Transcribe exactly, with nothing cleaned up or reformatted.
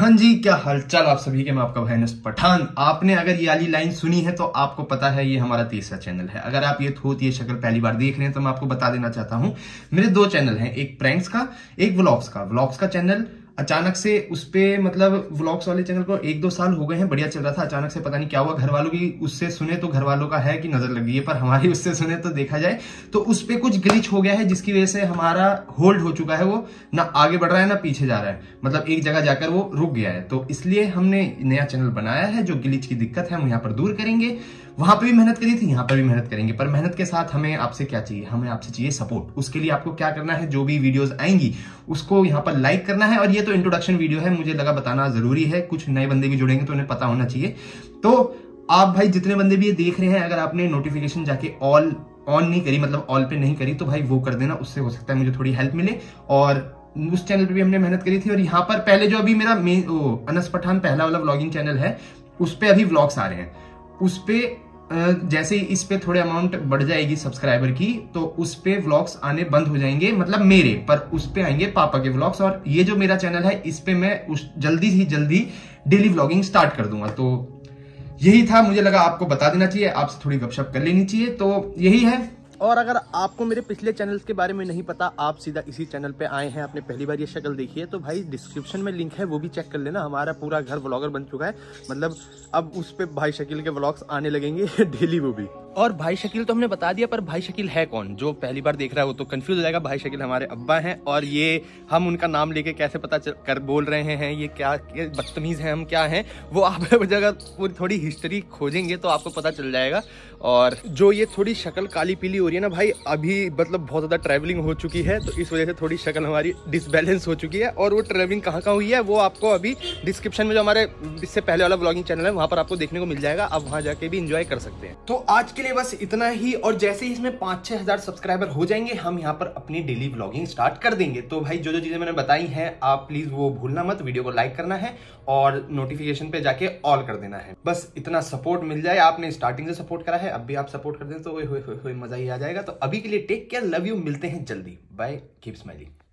हाँ जी, क्या हालचाल आप सभी के। मैं आपका भाई अनस पठान। आपने अगर ये वाली लाइन सुनी है तो आपको पता है ये हमारा तीसरा चैनल है। अगर आप ये थोत ये शक्ल पहली बार देख रहे हैं तो मैं आपको बता देना चाहता हूँ, मेरे दो चैनल हैं, एक प्रैंक्स का, एक व्लॉग्स का। व्लॉग्स का चैनल अचानक से उस पर मतलब व्लॉग्स वाले चैनल को एक दो साल हो गए हैं, बढ़िया चल रहा था। अचानक से पता नहीं क्या हुआ, घर वालों की उससे सुने तो घर वालों का है कि नजर लग गई है, पर हमारी उससे सुने तो देखा जाए तो उस पर कुछ ग्लिच हो गया है, जिसकी वजह से हमारा होल्ड हो चुका है। वो ना आगे बढ़ रहा है ना पीछे जा रहा है, मतलब एक जगह जाकर वो रुक गया है। तो इसलिए हमने नया चैनल बनाया है। जो ग्लिच की दिक्कत है हम यहाँ पर दूर करेंगे। वहां पर भी मेहनत करी थी, यहाँ पर भी मेहनत करेंगे, पर मेहनत के साथ हमें आपसे क्या चाहिए, हमें आपसे चाहिए सपोर्ट। उसके लिए आपको क्या करना है, जो भी वीडियोज आएंगी उसको यहाँ पर लाइक करना है। और ये तो इंट्रोडक्शन वीडियो है, मुझे लगा बताना जरूरी है, कुछ नए बंदे भी जुड़ेंगे तो उन्हें पता होना चाहिए। तो आप भाई जितने बंदे भी ये देख रहे हैं, अगर आपने नोटिफिकेशन जाके ऑल ऑन नहीं करी, मतलब ऑल पे नहीं करी, तो भाई वो कर देना, उससे हो सकता है मुझे थोड़ी हेल्प मिले। और उस चैनल पे भी हमने मेहनत करी थी। और यहाँ पर पहले जो अभी मेरा मे, ओ, अनस पठान पहला वाला व्लॉगिंग चैनल है, उस पर अभी व्लॉग्स आ रहे हैं। उस पर जैसे ही इस पे थोड़े अमाउंट बढ़ जाएगी सब्सक्राइबर की, तो उस पे व्लॉग्स आने बंद हो जाएंगे, मतलब मेरे, पर उस पे आएंगे पापा के व्लॉग्स। और ये जो मेरा चैनल है इस पे मैं उस जल्दी ही जल्दी डेली व्लॉगिंग स्टार्ट कर दूंगा। तो यही था, मुझे लगा आपको बता देना चाहिए, आपसे थोड़ी गपशप कर लेनी चाहिए। तो यही है। और अगर आपको मेरे पिछले चैनल्स के बारे में नहीं पता, आप सीधा इसी चैनल पे आए हैं, आपने पहली बार ये शक्ल देखी है, तो भाई डिस्क्रिप्शन में लिंक है, वो भी चेक कर लेना। हमारा पूरा घर व्लॉगर बन चुका है, मतलब अब उस पे भाई शकील के व्लॉग्स आने लगेंगे डेली, वो भी। और भाई शकील तो हमने बता दिया, पर भाई शकील है कौन, जो पहली बार देख रहा है वो तो कंफ्यूज हो जाएगा। भाई शकील हमारे अब्बा हैं, और ये हम उनका नाम लेके कैसे पता कर बोल रहे हैं, ये क्या बदतमीज़ हैं हम, क्या हैं वो, आप जगह पूरी थोड़ी हिस्ट्री खोजेंगे तो आपको पता चल जाएगा। और जो ये थोड़ी शक्ल काली पीली हो रही है ना भाई, अभी मतलब बहुत ज़्यादा ट्रैवलिंग हो चुकी है, तो इस वजह से थोड़ी शक्ल हमारी डिसबैलेंस हो चुकी है। और वो ट्रैवलिंग कहाँ कहाँ हुई है वो आपको अभी डिस्क्रिप्शन में जो हमारे इससे पहले वाला ब्लॉगिंग चैनल है वहाँ पर आपको देखने को मिल जाएगा, आप वहाँ जाके भी इंजॉय कर सकते हैं। तो आज के लिए बस इतना ही। और जैसे ही इसमें पाँच छः हज़ार सब्सक्राइबर हो जाएंगे, हम यहाँ पर अपनी डेली ब्लॉगिंग स्टार्ट कर देंगे। तो भाई जो जो चीज़ें मैंने बताई हैं आप प्लीज़ वो भूलना मत, वीडियो को लाइक करना है और नोटिफिकेशन पे जाके ऑल कर देना है। बस इतना सपोर्ट मिल जाए, आपने स्टार्टिंग से सपोर्ट करा है, अब भी आप सपोर्ट कर दें तो मज़ा ही आ जाएगा। तो अभी के लिए टेक केयर, लव यू, मिलते हैं जल्दी, बाय, कीप स्माइलिंग।